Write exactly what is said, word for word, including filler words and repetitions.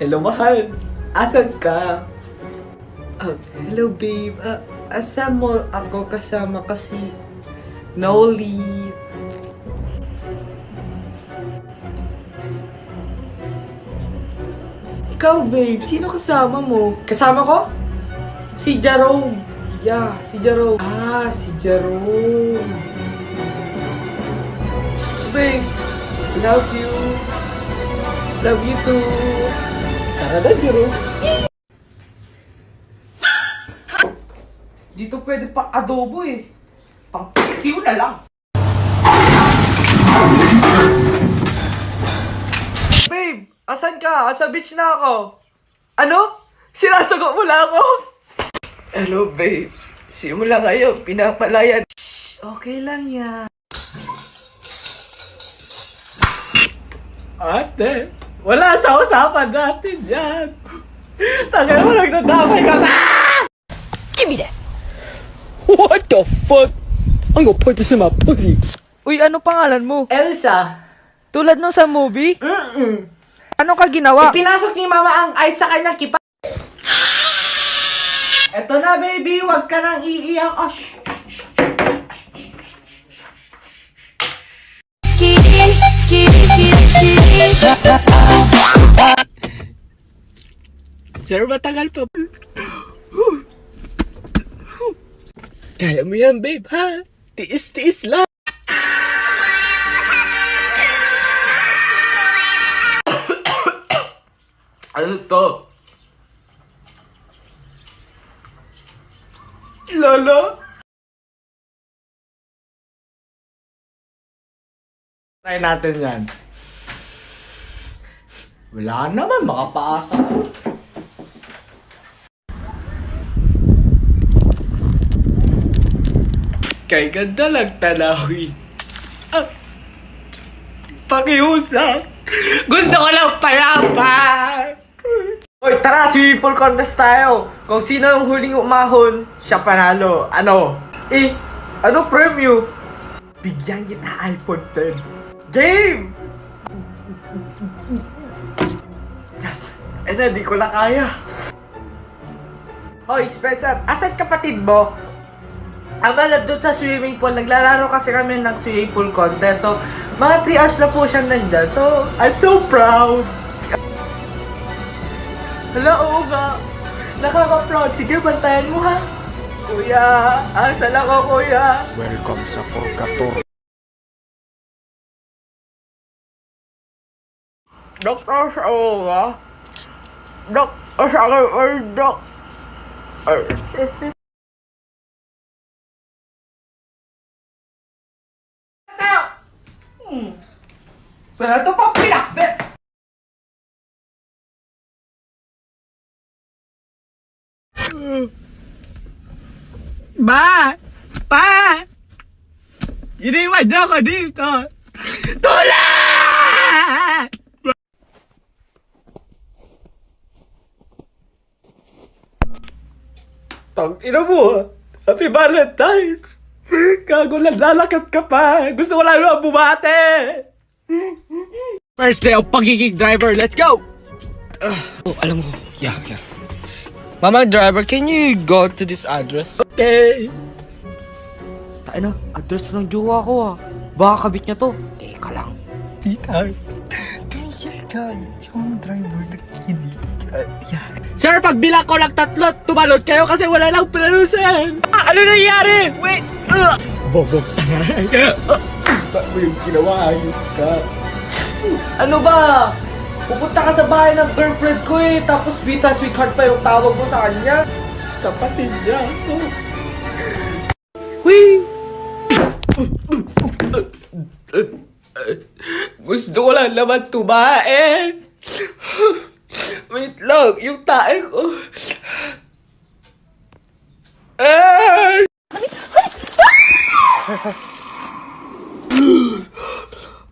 Hello, mahal! Asan ka? Uh, hello, babe. Uh, asa mo ako kasama kasi Noli. Ikaw, babe. Sino kasama mo? Kasama ko? Si Jerome. Yeah, si Jerome. Ah, si Jerome. Babe, love you. Love you too. Karada, Jerome. Dito pwede pang adobo eh. Pang paksiw na lang. Babe, asan ka? Asa beach na ako. Ano? Sinasagot mo lang ako? Hello, babe. Simula ngayon, pinapalaya. Shh, okay lang yan. Ate, wala sa usapan natin yan. Tagay mo lang nadamay ka. Give me that. What the fuck? I'm gonna put this in my pussy. Uy, ano pangalan mo? Elsa. Tulad nung sa movie? Mm-mm. Ano ka ginawa? Ipinasok ni mama ang ice sa kanyang kipa. Eto na, baby. Huwag ka nang iiyak. Oh, shh. Sir, matagal pa. Kaya mo yan, babe, ha? Tiis-tiis lang! Ano to? Lolo? Try natin yan. Wala naman, makapaasa. Kay ganda lang tanawi. Ah, pakiusap. Gusto ko lang palapa. Hoy, tara, swimming pool contest tayo. Kung sino yung huling umahon, siya panalo. Ano? Eh, ano premium? Bigyan kita iPhone ten. Game! Eh na, di ko na kaya. Hoy, Spencer, asan kapatid mo? Ama, nandun sa swimming pool. Naglalaro kasi kami ng swimming pool contest. So, mga three hours na po siyang nandyan. So, I'm so proud! Hala, oo nga. Nakaka-proud. Sige, bantayan mo ha. Kuya, asal ako, kuya. Welcome sa Purgatory. Doctor, sa ako nga. Doc, sa akin, ay, doc. Ay. Pero ito pang pinakbet! Ba! Pa! Iniwan niyo ako dito! Tulad! Tangina mo! Happy Valentine! Gago, lalakad ka pa! Gusto ko lang naman bumate! First day of pagiging driver, let's go! Uh, oh, alam mo, yeah, yeah. Mama, driver, can you go to this address? Okay! Tayo na, address ng jowa ko ah. Baka kabit niya to. Teka lang. Tita, tumigil ka. Yung driver nagkikinig. Uh, yeah. Sir, pagbila ko lang tatlo, tumalot kayo kasi wala lang planusin! Ah, ano nangyari? Wait! Uh. Bobog tayo. Uh. Ba't mo yung ginawa? Ayos ka. Ano ba? Pupunta ka sa bahay ng girlfriend ko eh. Tapos Vita Sweetheart pa yung tawag mo sa kanya. Kapatid niya. Wee! Gusto ko lang naman tumae. Wait lang, yung tae ko. Eh!